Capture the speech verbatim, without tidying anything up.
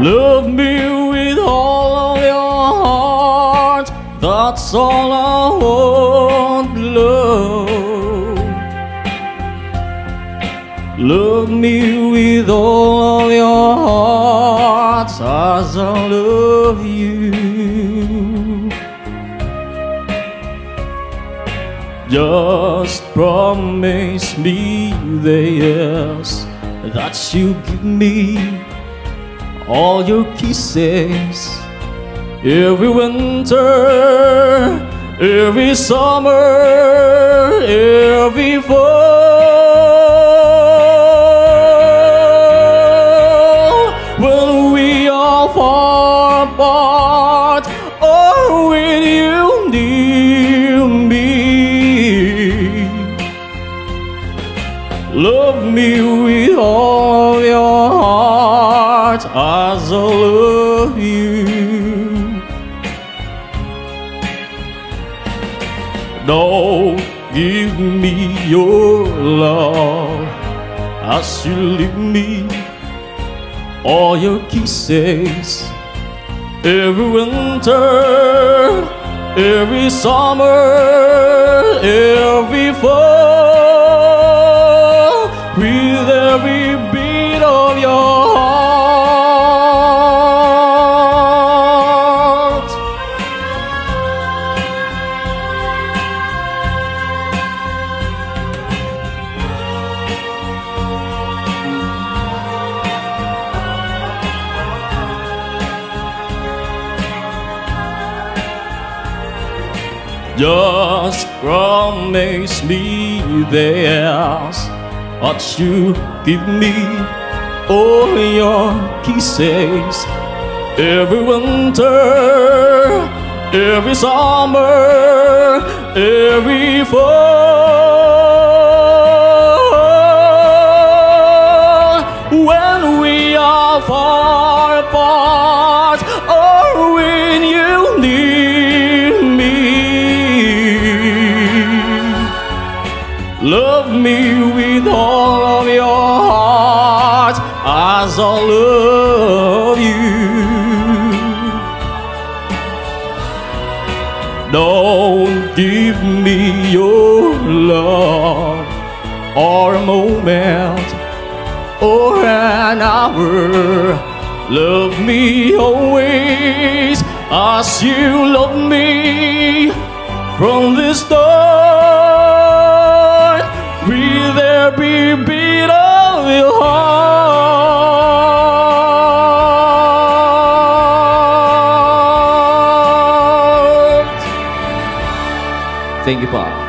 Love me with all of your heart, that's all I want, love. Love me with all of your heart, as I love you. Just promise me that yes, that you give me all your kisses, every winter, every summer, every fall. When we are far apart, oh, will you near me? Love me with all your heart, as I love you. Don't give me your love as you leave me, all your kisses, every winter, every summer, every fall, with every beat of your heart. Just promise me there's what you give me, all your kisses, every winter, every summer, every fall. When we are far apart, or when you need me, love me with all of your heart, as I love you. Don't give me your love, or a moment, or an hour. Love me always, as you love me from the start. With every beat of your heart. Thank you, Bob.